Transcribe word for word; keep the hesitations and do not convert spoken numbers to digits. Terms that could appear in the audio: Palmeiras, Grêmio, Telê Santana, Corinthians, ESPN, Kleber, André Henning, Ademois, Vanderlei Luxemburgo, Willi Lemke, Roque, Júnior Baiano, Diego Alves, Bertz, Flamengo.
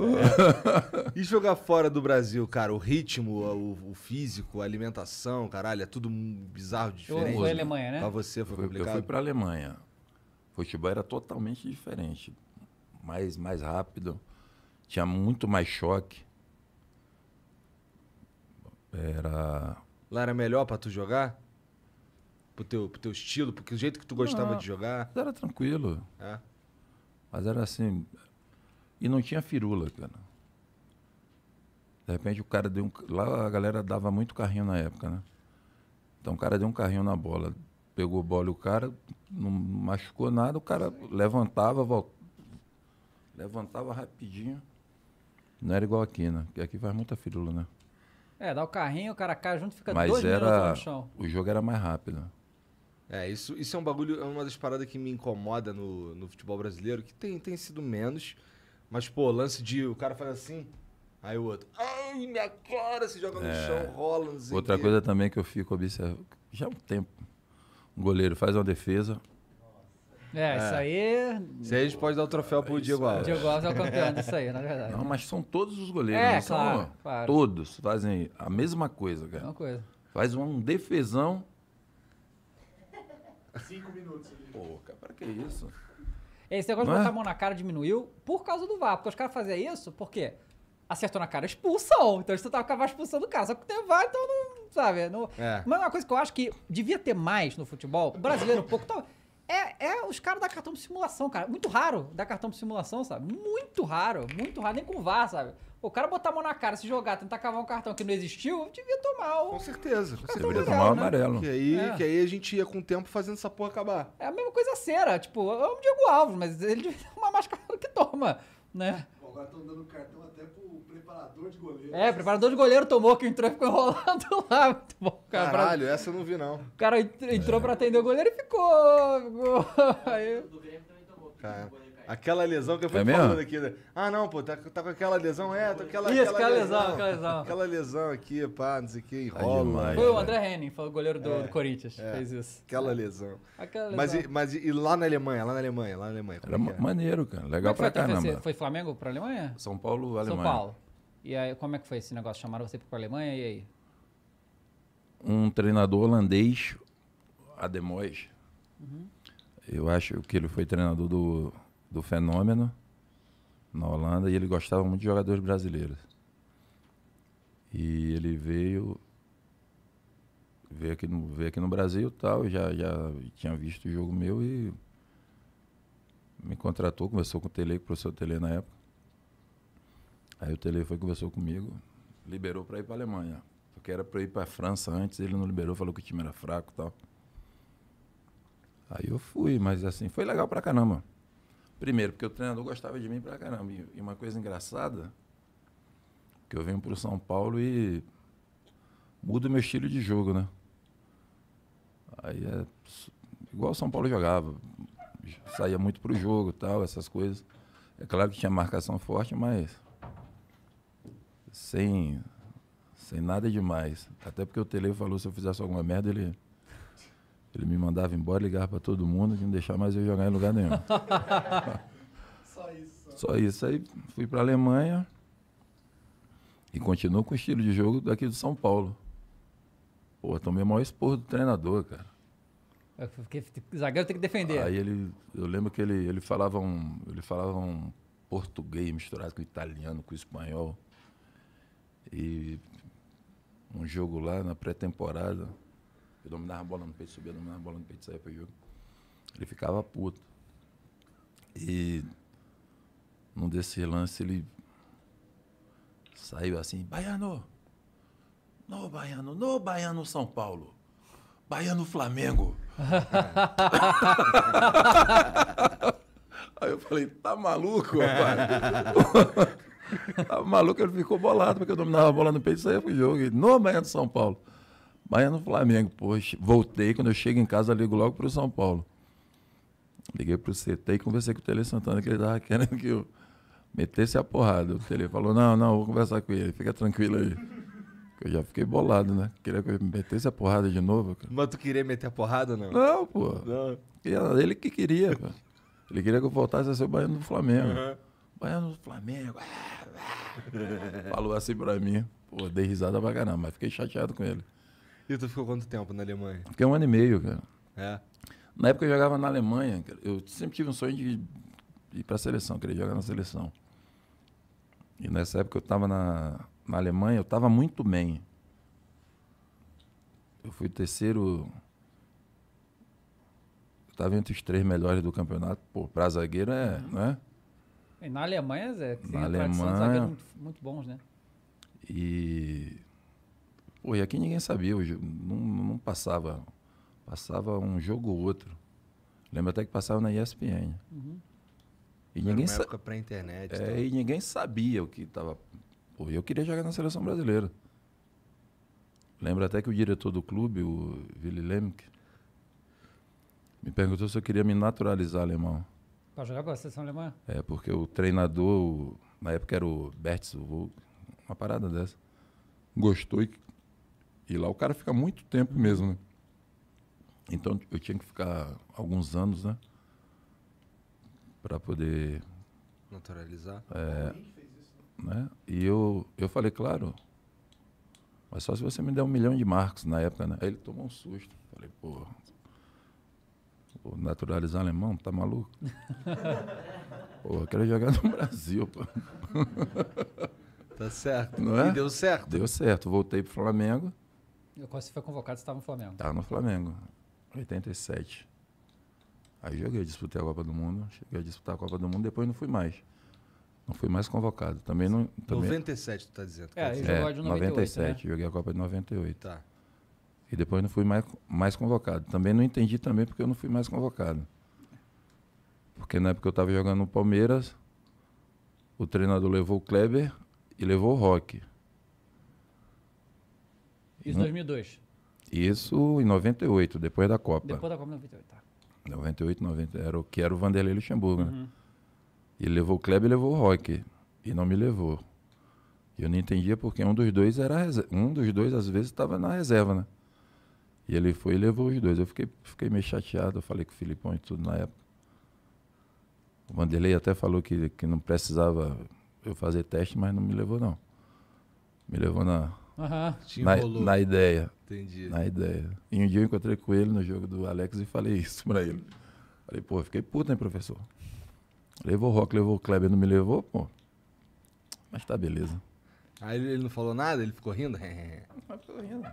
É. E jogar fora do Brasil, cara? O ritmo, o, o físico, a alimentação, caralho, é tudo bizarro, diferente. Foi a Alemanha, né? Pra você foi complicado? Eu fui pra Alemanha. O futebol era totalmente diferente. Mais, mais rápido. Tinha muito mais choque. Era... Lá era melhor pra tu jogar? Pro teu, pro teu estilo? Porque o jeito que tu gostava não, de jogar? Era tranquilo. É. Mas era assim... E não tinha firula, cara. De repente o cara deu um... Lá a galera dava muito carrinho na época, né? Então o cara deu um carrinho na bola. Pegou a bola e o cara não machucou nada. O cara levantava, voltava. Levantava rapidinho. Não era igual aqui, né? Porque aqui faz muita firula, né? É, dá o carrinho, o cara cai junto, fica mas dois era... minutos no chão. O jogo era mais rápido. É, isso, isso é um bagulho... É uma das paradas que me incomoda no, no futebol brasileiro. Que tem, tem sido menos... Mas, pô, lance de... O cara faz assim, aí o outro... Ai, minha cara! Se joga no é. chão, rola, não sei Outra que. coisa também que eu fico observando... Já há um tempo, um goleiro faz uma defesa... É, é. isso aí... Isso aí a gente pode dar o troféu pro Diego Alves. O Diego Alves é o campeão disso aí, na verdade. Não, mas são todos os goleiros. É, são, claro, claro. Todos fazem a mesma coisa, cara. Mesma coisa. Faz um defesão... Cinco minutos. Pô, cara, pra que isso? Esse negócio não de botar é? a mão na cara diminuiu por causa do V A R. Porque os caras faziam isso porque acertou na cara, expulsão. Então você tava expulsando o cara. Só que tem V A R, então não, sabe? Não... É. Mas uma coisa que eu acho que devia ter mais no futebol, o brasileiro um pouco, tal, é, é os caras dar cartão de simulação, cara. Muito raro dar cartão de simulação, sabe? Muito raro, muito raro. Nem com V A R, sabe? O cara botar a mão na cara, se jogar, tentar cavar um cartão que não existiu, devia tomar o... Com certeza. Você deveria tomar o amarelo. Né? Que, aí, é. que aí a gente ia com o tempo fazendo essa porra acabar. É a mesma coisa cera. Tipo, é o Diego Alves, mas ele devia tomar mais cartão que toma, né? Bom, agora estão dando cartão até pro preparador de goleiro. É, preparador de goleiro tomou, que entrou e ficou enrolado lá. Muito bom, cara. Caralho, pra... essa eu não vi, não. O cara entrou é. pra atender o goleiro e ficou... ficou... Aí... O do Grêmio também tomou, porque aquela lesão que eu fui é falando aqui, né? Ah, não, pô, tá, tá com aquela lesão, é, tá com aquela, Isso, aquela, aquela lesão, lesão. Aquela lesão. Aquela lesão aqui, pá, não sei o que, enrola. Foi o André Henning, foi o goleiro do, é, do Corinthians, é, fez isso. Aquela lesão. Aquela lesão. Mas, e, mas e lá na Alemanha, lá na Alemanha, lá na Alemanha? Era é? maneiro, cara, legal pra caramba. Foi, foi Flamengo pra Alemanha? São Paulo, Alemanha. São Paulo. E aí, como é que foi esse negócio? Chamaram você pra Alemanha e aí? Um treinador holandês, Ademois. Uhum. Eu acho que ele foi treinador do... do Fenômeno, na Holanda, e ele gostava muito de jogadores brasileiros. E ele veio, veio aqui no, veio aqui no Brasil e tal, já, já tinha visto o jogo meu e me contratou, conversou com o Telê, com o professor Telê na época. Aí o Telê foi, conversou comigo, liberou para ir para a Alemanha, porque era para ir para a França antes, ele não liberou, falou que o time era fraco e tal. Aí eu fui, mas assim, foi legal pra caramba. Primeiro, porque o treinador gostava de mim pra caramba. E uma coisa engraçada, que eu venho pro São Paulo e mudo meu estilo de jogo, né? Aí é igual o São Paulo jogava. Saía muito pro jogo e tal, essas coisas. É claro que tinha marcação forte, mas sem, sem nada demais. Até porque o Telê falou se eu fizesse alguma merda, ele... Ele me mandava embora, ligava para todo mundo, que não deixava mais eu jogar em lugar nenhum. Só isso. Só isso. Aí fui para a Alemanha e continuo com o estilo de jogo daqui de São Paulo. Pô, tomei o maior esporro do treinador, cara. O zagueiro tem que defender. Aí ele, eu lembro que ele, ele, falava um, ele falava um português misturado com italiano, com espanhol. E um jogo lá na pré-temporada... Eu dominava a bola no peito, subia, dominava a bola no peito, saía para o jogo. Ele ficava puto. E num desse lance ele saiu assim, Baiano, no Baiano, no Baiano São Paulo, Baiano Flamengo. Aí eu falei, tá maluco, rapaz? Tá maluco, ele ficou bolado, porque eu dominava a bola no peito e saía para o jogo. E, no Baiano São Paulo. Baiano Flamengo, poxa, voltei, quando eu chego em casa, ligo logo pro São Paulo. Liguei pro C T e conversei com o Telê Santana, que ele tava querendo que eu metesse a porrada. O Telê falou, não, não, vou conversar com ele, fica tranquilo aí. Eu já fiquei bolado, né? Queria que eu metesse a porrada de novo. Cara. Mas tu queria meter a porrada, não? Não, pô. Não. Ele que queria, pô. Ele queria que eu voltasse a ser o Baiano do Flamengo. Uhum. Baiano do Flamengo, ah, Falou assim pra mim. Pô, dei risada pra caramba, mas fiquei chateado com ele. E tu ficou quanto tempo na Alemanha? Fiquei um ano e meio, cara. É? Na época eu jogava na Alemanha, cara. Eu sempre tive um sonho de ir pra seleção, queria jogar na seleção. E nessa época eu tava na, na Alemanha, eu tava muito bem. Eu fui terceiro... Eu tava entre os três melhores do campeonato. Pô, pra zagueiro é, uhum. né? E na Alemanha, Zé, que na Alemanha... zagueiros muito, muito bons, né? E... Pô, e aqui ninguém sabia, eu não, não passava, passava um jogo ou outro. Lembro até que passava na E S P N. Uhum. E ninguém era uma época pré-internet. É, tá? E ninguém sabia o que estava... Pô, eu queria jogar na seleção brasileira. Lembro até que o diretor do clube, o Willi Lemke, me perguntou se eu queria me naturalizar alemão. Para jogar com a seleção alemã? É, porque o treinador, na época era o Bertz, uma parada dessa, gostou e... E lá o cara fica muito tempo mesmo, né? Então eu tinha que ficar alguns anos, né? Pra poder... Naturalizar. É, né? E eu, eu falei, claro, mas só se você me der um milhão de marcos na época, né? Aí ele tomou um susto. Falei, pô, vou naturalizar alemão, tá maluco? Pô, eu quero jogar no Brasil, pô. Tá certo. Não é? E deu certo? Deu certo. Voltei pro Flamengo. Quando você foi convocado, você estava no Flamengo? Estava no Flamengo, oitenta e sete. Aí joguei, disputei a Copa do Mundo, cheguei a disputar a Copa do Mundo, depois não fui mais. Não fui mais convocado. Também não... Também... noventa e sete, tu tá dizendo. É, eu jogava de noventa e oito, noventa e sete, né? Joguei a Copa de noventa e oito. Tá. E depois não fui mais, mais convocado. Também não entendi também porque eu não fui mais convocado. Porque na época eu estava jogando no Palmeiras, o treinador levou o Kleber e levou o Roque. Isso em dois mil e dois? Isso em noventa e oito, depois da Copa. Depois da Copa, noventa e oito, tá. noventa e oito, noventa, era o que era o Vanderlei Luxemburgo, uhum. né? Ele levou o Kleber e levou o Roque, e não me levou. Eu não entendia porque um dos dois era um dos dois às vezes estava na reserva, né? E ele foi e levou os dois. Eu fiquei, fiquei meio chateado, eu falei com o Filipão e tudo na época. O Vanderlei até falou que, que não precisava eu fazer teste, mas não me levou, não. Me levou na... Uhum. Na, na ideia. Entendi. Na ideia. E um dia eu encontrei com ele no jogo do Alex e falei isso pra ele. Falei, pô, fiquei puto, né, professor? Levou o Rock, levou o Kleber, não me levou, pô. Mas tá, beleza. Aí ele não falou nada? Ele ficou rindo? Mas ficou rindo.